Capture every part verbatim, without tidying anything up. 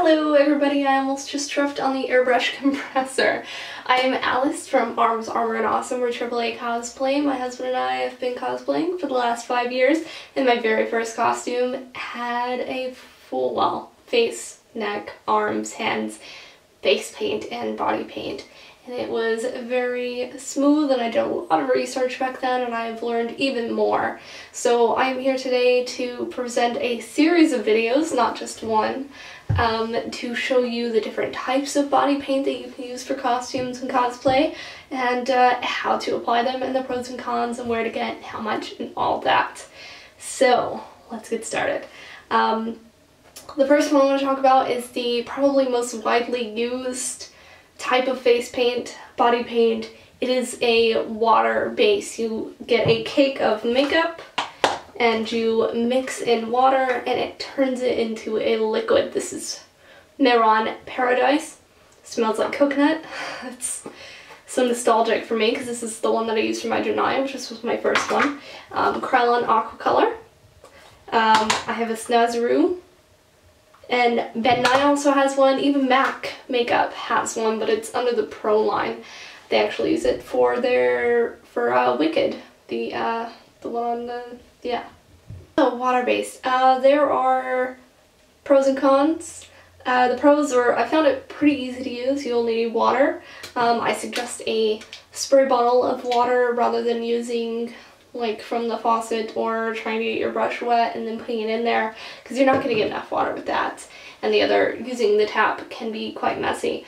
Hello everybody, I almost just tripped on the airbrush compressor. I am Alice from Arms Armor and Awesome, we're triple A cosplay. My husband and I have been cosplaying for the last five years, and my very first costume had a full, well, face, neck, arms, hands, face paint, and body paint. And it was very smooth, and I did a lot of research back then, and I've learned even more. So I'm here today to present a series of videos, not just one, Um, to show you the different types of body paint that you can use for costumes and cosplay, and uh, how to apply them, and the pros and cons, and where to get, and how much, and all that. So let's get started. Um, the first one I want to talk about is the probably most widely used type of face paint, body paint. It is a water base. You get a cake of makeup, and you mix in water and it turns it into a liquid. This is Mehron Paradise. It smells like coconut. It's so nostalgic for me because this is the one that I used for my Janaya, which was my first one. Um, Krylon Aquacolor. Um, I have a Snazaroo. And Ben Nye also has one. Even MAC makeup has one, but it's under the Pro line. They actually use it for their, for uh, Wicked. The, uh, the one on the... Yeah. So, water-based. Uh, there are pros and cons. Uh, the pros are, I found it pretty easy to use. You only need water. Um, I suggest a spray bottle of water rather than using like from the faucet or trying to get your brush wet and then putting it in there, because you're not going to get enough water with that. And the other, using the tap can be quite messy.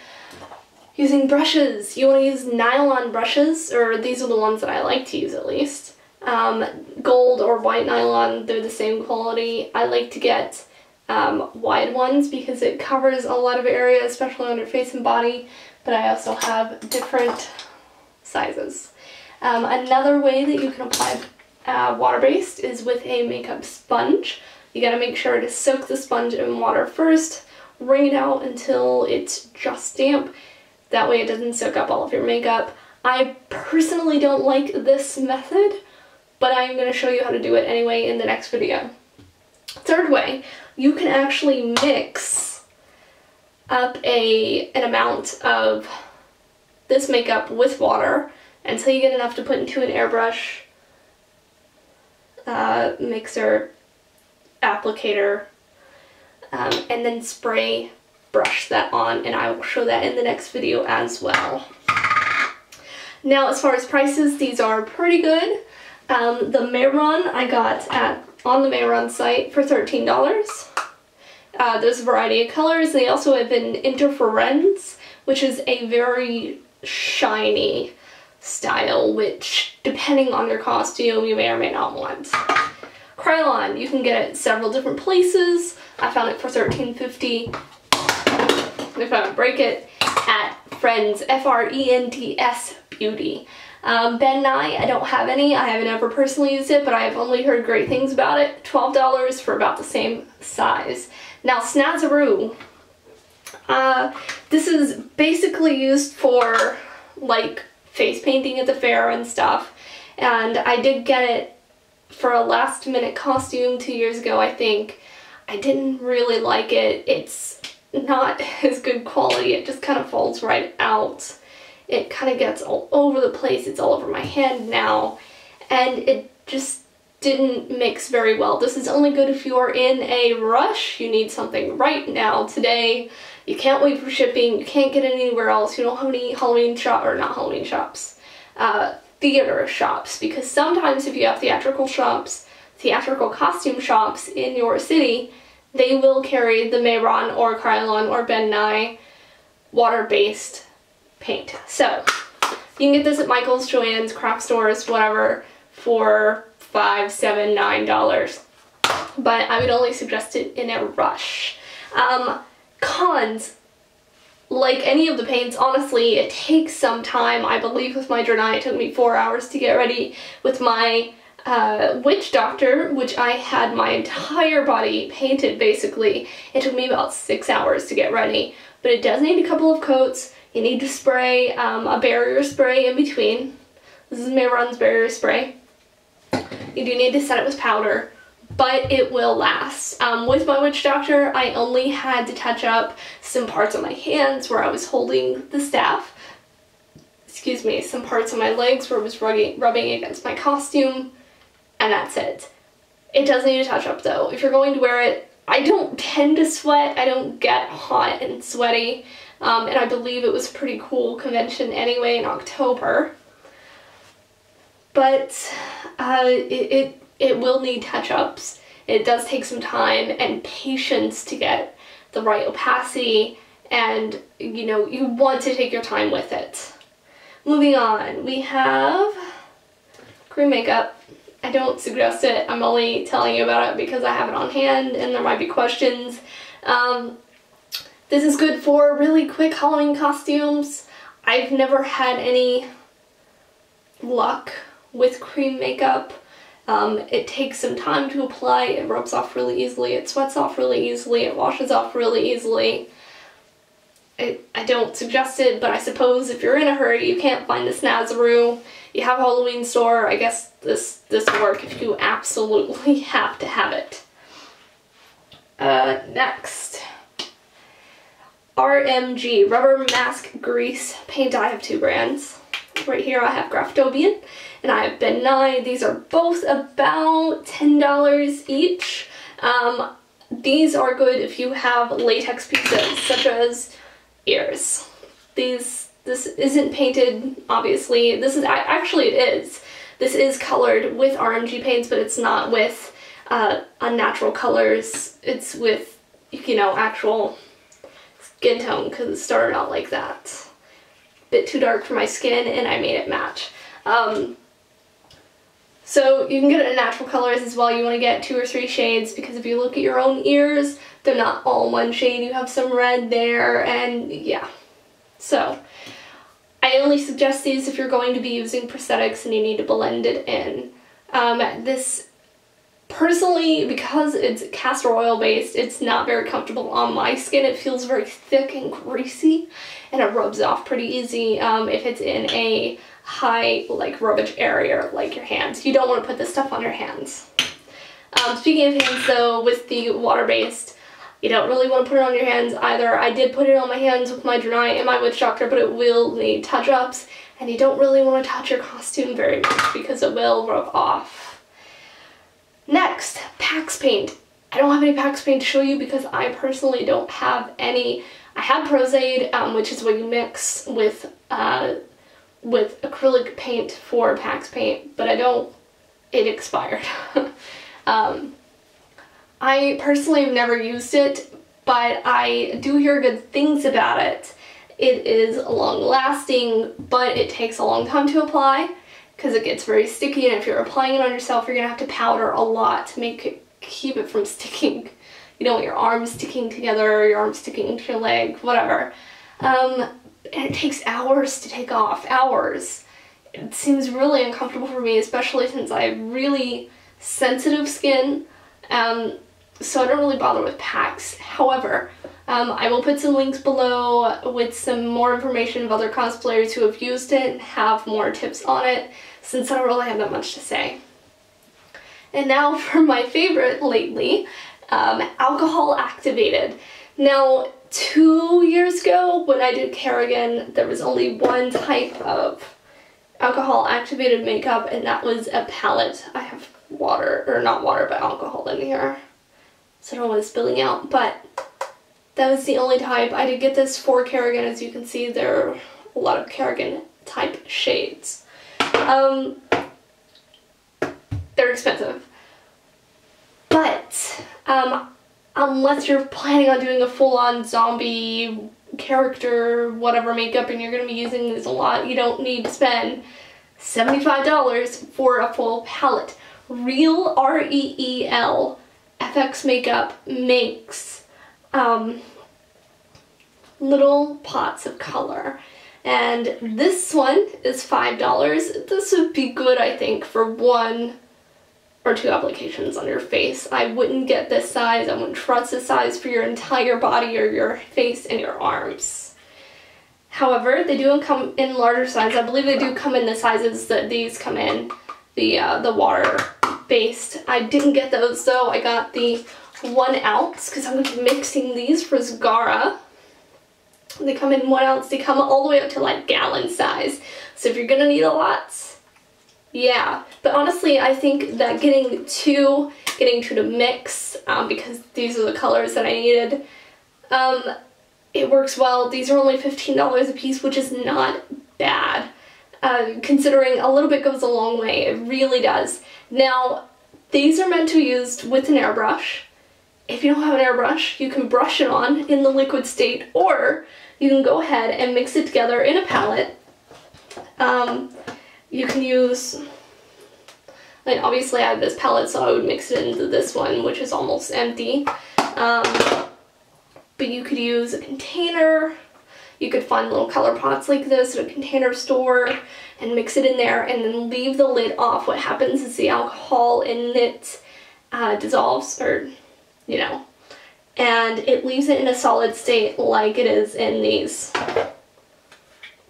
Using brushes. You want to use nylon brushes, or these are the ones that I like to use at least. Um, gold or white nylon, they're the same quality. I like to get um, wide ones because it covers a lot of area, especially on your face and body, but I also have different sizes. Um, another way that you can apply uh, water-based is with a makeup sponge. You gotta make sure to soak the sponge in water first, wring it out until it's just damp. That way it doesn't soak up all of your makeup. I personally don't like this method, but I'm going to show you how to do it anyway in the next video. Third way, you can actually mix up a an amount of this makeup with water until you get enough to put into an airbrush, uh, mixer, applicator, um, and then spray brush that on, and I will show that in the next video as well. Now, as far as prices, these are pretty good. Um, the Mehron I got at on the Mehron site for thirteen dollars. Uh, there's a variety of colors. They also have an interference, which is a very shiny style, which depending on your costume you may or may not want. Krylon, you can get it several different places. I found it for thirteen fifty. If I don't break it, at Friends, F R E N D S Beauty. Um, Ben Nye, I don't have any. I haven't ever personally used it, but I've only heard great things about it. twelve dollars for about the same size. Now, Snazaroo. Uh, this is basically used for, like, face painting at the fair and stuff. And I did get it for a last-minute costume two years ago, I think. I didn't really like it. It's not as good quality. It just kind of falls right out. It kind of gets all over the place. It's all over my hand now. And it just didn't mix very well. This is only good if you're in a rush. You need something right now, today. You can't wait for shipping. You can't get it anywhere else. You don't have any Halloween shop, or not Halloween shops, uh, theater shops. Because sometimes if you have theatrical shops, theatrical costume shops in your city, they will carry the Mehron or Krylon or Ben Nye water-based paint. So you can get this at Michael's, Joann's, craft stores, whatever, for five, seven, nine dollars. But I would only suggest it in a rush. Um, cons, like any of the paints, honestly, it takes some time. I believe with my Draenei it took me four hours to get ready. With my uh, Witch Doctor, which I had my entire body painted basically, it took me about six hours to get ready. But it does need a couple of coats. You need to spray um, a barrier spray in between. This is Mehron's barrier spray. You do need to set it with powder, but it will last. Um, with my witch doctor, I only had to touch up some parts on my hands where I was holding the staff, excuse me, some parts on my legs where it was rubbing, rubbing against my costume, and that's it. It does need a touch up though. If you're going to wear it, I don't tend to sweat, I don't get hot and sweaty, um, and I believe it was a pretty cool convention anyway in October. But uh, it, it, it will need touch-ups. It does take some time and patience to get the right opacity, and you know, you want to take your time with it. Moving on, we have crew makeup. I don't suggest it, I'm only telling you about it because I have it on hand and there might be questions. Um, this is good for really quick Halloween costumes. I've never had any luck with cream makeup. Um, it takes some time to apply, it rubs off really easily, it sweats off really easily, it washes off really easily. It, I don't suggest it, but I suppose if you're in a hurry, you can't find the Snazaroo, you have a Halloween store, I guess this this will work if you absolutely have to have it. Uh, next, R M G, Rubber Mask Grease Paint. I have two brands. Right here I have Graftobian and I have Ben Nye. These are both about ten dollars each. Um, these are good if you have latex pieces such as ears. These, this isn't painted, obviously. This is, actually it is. This is colored with R M G paints, but it's not with uh, unnatural colors. It's with, you know, actual skin tone because it started out like that. Bit too dark for my skin and I made it match. Um, so you can get it in natural colors as well. You want to get two or three shades because if you look at your own ears, they're not all one shade. You have some red there and yeah. So I only suggest these if you're going to be using prosthetics and you need to blend it in. Um, this personally, because it's castor oil based, it's not very comfortable on my skin. It feels very thick and greasy and it rubs off pretty easy um, if it's in a high like rubbage area like your hands. You don't want to put this stuff on your hands. Um, speaking of hands though, with the water based, you don't really want to put it on your hands either. I did put it on my hands with my Draenei and my witch doctor, but it will need touch ups and you don't really want to touch your costume very much because it will rub off. Next, PAX paint. I don't have any PAX paint to show you because I personally don't have any. I have ProSade, um, which is what you mix with uh, with acrylic paint for PAX paint, but I don't, it expired. um, I personally have never used it, but I do hear good things about it. It is long lasting, but it takes a long time to apply, because it gets very sticky, and if you're applying it on yourself, you're gonna have to powder a lot to make it, keep it from sticking. You don't want your arms sticking together, your arms sticking into your leg, whatever. Um, and it takes hours to take off, hours. It seems really uncomfortable for me, especially since I have really sensitive skin, um, so I don't really bother with packs. However, um, I will put some links below with some more information of other cosplayers who have used it and have more tips on it, since I don't really have that much to say. And now for my favorite lately, um, alcohol activated. Now, two years ago when I did Kerrigan, there was only one type of alcohol activated makeup, and that was a palette. I have water, or not water, but alcohol in here, so I don't want it spilling out, but that was the only type. I did get this for Kerrigan. As you can see, there are a lot of Kerrigan type shades. Um, they're expensive, but um, unless you're planning on doing a full-on zombie character, whatever makeup, and you're going to be using this a lot, you don't need to spend seventy-five dollars for a full palette. Real, R E E L, F X Makeup makes um, little pots of color. And this one is five dollars. This would be good, I think, for one or two applications on your face. I wouldn't get this size. I wouldn't trust this size for your entire body or your face and your arms. However, they do come in larger sizes. I believe they do come in the sizes that these come in, the, uh, the water based. I didn't get those though. I got the one ounce because I'm going to be mixing these for Zagara. They come in one ounce. They come all the way up to like gallon size. So if you're going to need a lot, yeah. But honestly, I think that getting two, getting two to mix, um, because these are the colors that I needed, um, it works well. These are only fifteen dollars a piece, which is not bad. Uh, considering a little bit goes a long way. It really does. Now, these are meant to be used with an airbrush. If you don't have an airbrush, you can brush it on in the liquid state, or you can go ahead and mix it together in a palette. Um, you can use, I mean, obviously I have this palette, so I would mix it into this one, which is almost empty. Um, but you could use a container. You could find little color pots like this at a container store and mix it in there and then leave the lid off. What happens is the alcohol in it uh, dissolves, or, you know, and it leaves it in a solid state like it is in these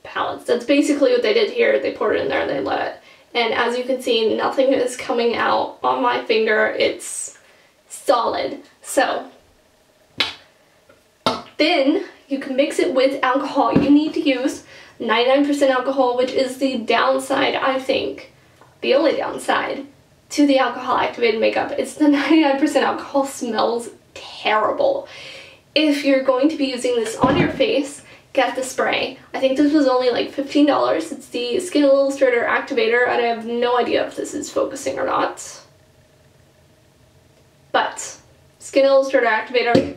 palettes. That's basically what they did here. They poured it in there and they let it. And as you can see, nothing is coming out on my finger. It's solid. So then you can mix it with alcohol. You need to use ninety-nine percent alcohol, which is the downside, I think, the only downside to the alcohol activated makeup. It's the ninety-nine percent alcohol smells terrible. If you're going to be using this on your face, get the spray. I think this was only like fifteen dollars. It's the Skin Illustrator Activator, and I have no idea if this is focusing or not. But Skin Illustrator Activator,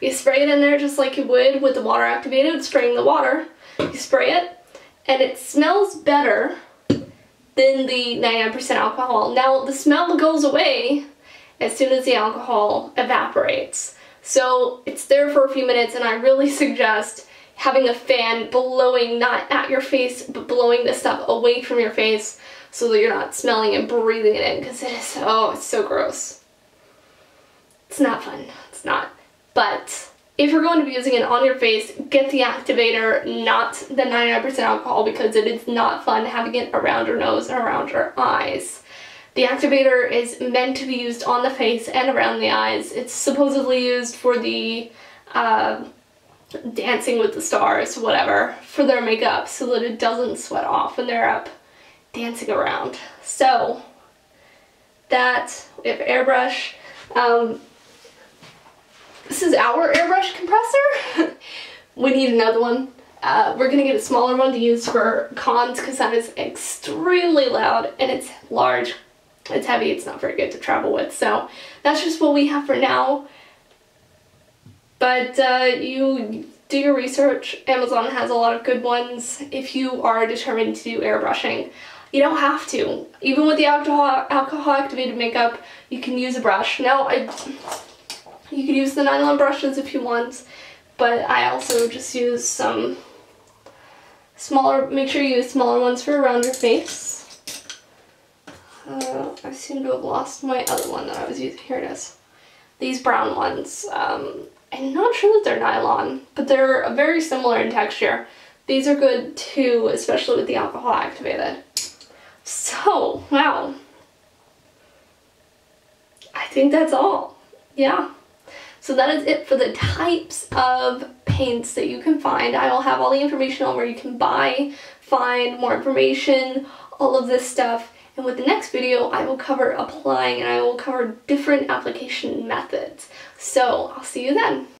you spray it in there just like you would with the water activated, spraying the water. You spray it, and it smells better than the ninety-nine percent alcohol. Now, the smell goes away as soon as the alcohol evaporates. So it's there for a few minutes, and I really suggest having a fan blowing, not at your face, but blowing this stuff away from your face so that you're not smelling and breathing it in, because it is, oh, it's so gross. It's not fun. It's not. But if you're going to be using it on your face, get the activator, not the ninety-nine percent alcohol, because it is not fun having it around your nose and around your eyes. The activator is meant to be used on the face and around the eyes. It's supposedly used for the uh, Dancing with the Stars, whatever, for their makeup so that it doesn't sweat off when they're up dancing around. So that, we have airbrush. Um, This is our airbrush compressor. We need another one. Uh, we're gonna get a smaller one to use for cons because that is extremely loud and it's large, it's heavy, it's not very good to travel with. So that's just what we have for now. But uh, you do your research. Amazon has a lot of good ones if you are determined to do airbrushing. You don't have to. Even with the alcohol, alcohol activated makeup, you can use a brush. Now, I... You could use the nylon brushes if you want, but I also just use some smaller, make sure you use smaller ones for around your face. Uh, I seem to have lost my other one that I was using. Here it is. These brown ones. Um, I'm not sure that they're nylon, but they're very similar in texture. These are good too, especially with the alcohol activated. So, wow. I think that's all. Yeah. So that is it for the types of paints that you can find. I will have all the information on where you can buy, find more information, all of this stuff. And with the next video, I will cover applying and I will cover different application methods. So I'll see you then.